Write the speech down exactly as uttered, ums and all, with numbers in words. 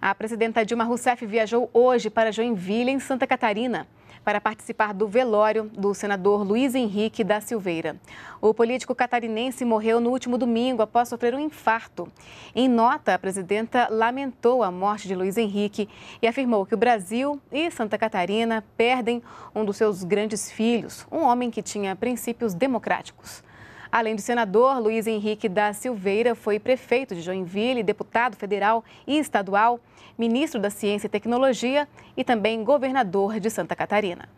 A presidenta Dilma Rousseff viajou hoje para Joinville, em Santa Catarina, para participar do velório do senador Luiz Henrique da Silveira. O político catarinense morreu no último domingo após sofrer um infarto. Em nota, a presidenta lamentou a morte de Luiz Henrique e afirmou que o Brasil e Santa Catarina perdem um dos seus grandes filhos, um homem que tinha princípios democráticos. Além do senador, Luiz Henrique da Silveira foi prefeito de Joinville, deputado federal e estadual, ministro da Ciência e Tecnologia e também governador de Santa Catarina.